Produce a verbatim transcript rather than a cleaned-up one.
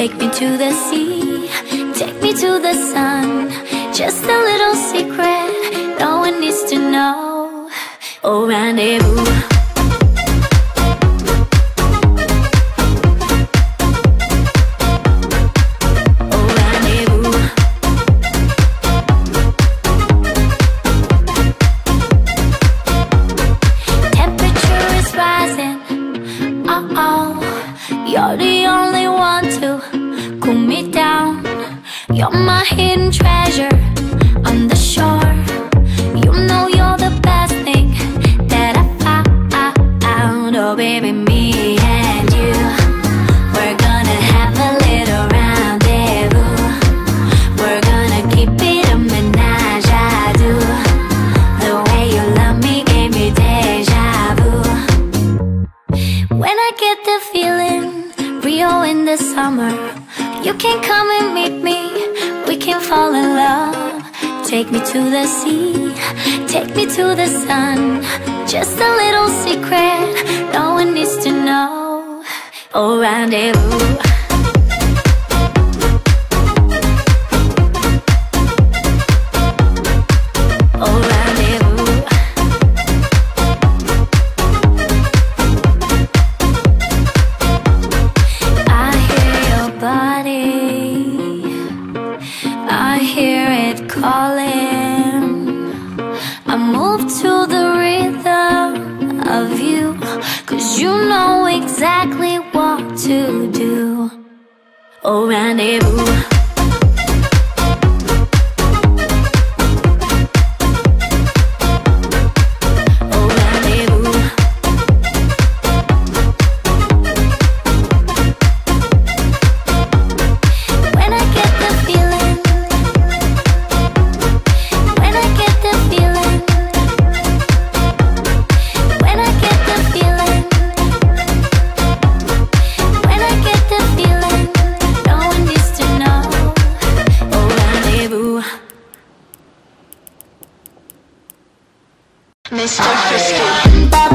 Take me to the sea, take me to the sun. Just a little secret, no one needs to know. Oh, rendezvous. Mister Frisky.